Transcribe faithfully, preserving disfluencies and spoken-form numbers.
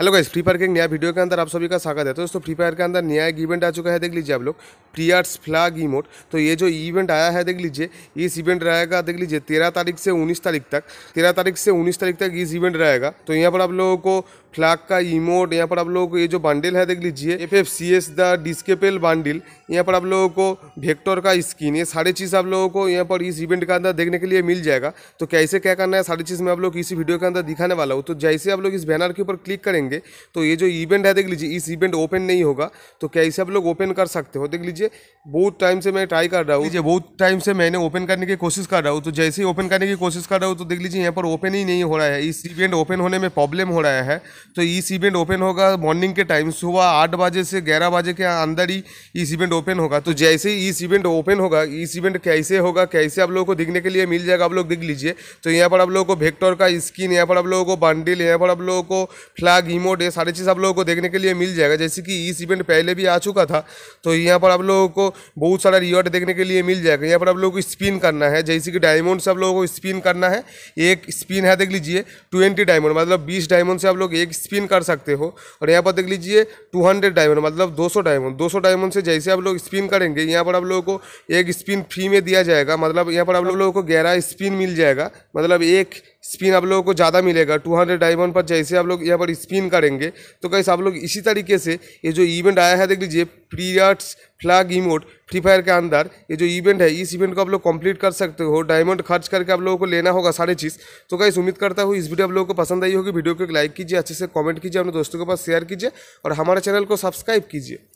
Hello guys, free fire के नया video के अंदर आप सभी का स्वागत है। तो दोस्तों, फ्री फायर के अंदर नया एक इवेंट आ चुका है, देख लीजिए आप लोग, पिराट्स फ्लैग इमोट। तो ये जो इवेंट आया है देख लीजिए, इस इवेंट रहेगा देख लीजिए तेरह तारीख से उन्नीस तारीख तक, तेरह तारीख से उन्नीस तारीख तक इस इवेंट रहेगा। तो यहाँ पर आप लोगों को फ्लैग का इमोट, यहाँ पर आप लोगों को ये जो बंडल है देख लीजिए, F F C S the disciple bundle, यहाँ पर आप लोगों को वेक्टर का स्किन, ये सारी चीज़ आप लोगों को यहाँ पर इस इवेंट के अंदर देखने के लिए मिल जाएगा। तो कैसे क्या करना है सारी चीज़ मैं आप लोग इसी वीडियो के अंदर दिखाने वाला हूँ। तो जैसे आप लोग इस बैनर के ऊपर क्लिक करेंगे तो ये जो इवेंट है देख लीजिए, इस इवेंट ओपन नहीं होगा। तो कैसे आप लोग ओपन कर सकते हो देख लीजिए, बहुत टाइम से मैं ट्राई कर रहा हूँ, बहुत टाइम से मैंने ओपन करने की कोशिश कर रहा हूँ। तो जैसे ही ओपन करने की कोशिश कर रहा हूँ तो देख लीजिए यहाँ पर ओपन ही नहीं हो रहा है, इस इवेंट ओपन होने में प्रॉब्लम हो रहा है। तो इस इवेंट ओपन होगा मॉर्निंग के टाइम, सुबह आठ बजे से ग्यारह बजे के अंदर ही इस इवेंट ओपन होगा। तो जैसे ही इस इवेंट ओपन होगा, इस इवेंट कैसे होगा कैसे आप लोगों को देखने के लिए मिल जाएगा, आप लोग देख लीजिए। तो यहाँ पर आप लोगों को वेक्टर का स्किन, यहाँ पर आप लोगों को बंडल, यहाँ पर आप लोगों को फ्लैग इमोट, ये सारी चीज़ आप लोगों को देखने के लिए मिल जाएगा। जैसे कि इस इवेंट पहले भी आ चुका था। तो यहाँ पर आप लोगों को बहुत सारा रिवॉर्ड देखने के लिए मिल जाएगा। यहाँ पर आप लोगों को स्पिन करना है, जैसे कि डायमंड से आप लोगों को स्पिन करना है। एक स्पिन है देख लीजिए ट्वेंटी डायमंड, मतलब बीस डायमंड से आप लोग एक स्पिन कर सकते हो। और यहाँ पर देख लीजिए टू हंड्रेड डायमंड, मतलब दो सौ डायमंड, दो सौ डायमंड से जैसे आप लोग स्पिन करेंगे, यहाँ पर आप लोगों को एक स्पिन फ्री में दिया जाएगा। मतलब यहाँ पर आप लोगों को ग्यारह स्पिन मिल जाएगा, मतलब एक स्पिन आप लोगों को ज़्यादा मिलेगा। टू हंड्रेड डायमंड पर जैसे आप लोग यहाँ पर स्पिन करेंगे। तो गाइस, आप लोग इसी तरीके से ये जो इवेंट आया है देख लीजिए, pirates flag emote free fire के अंदर, ये जो इवेंट है इस इवेंट को आप लोग कंप्लीट कर सकते हो। डायमंड खर्च करके आप लोगों को लेना होगा सारी चीज़। तो गाइस, उम्मीद करता हूँ इस वीडियो आप लोगों को पसंद आई होगी। वीडियो को लाइक कीजिए, अच्छे से कमेंट कीजिए, अपने दोस्तों के पास शेयर कीजिए और हमारे चैनल को सब्सक्राइब कीजिए।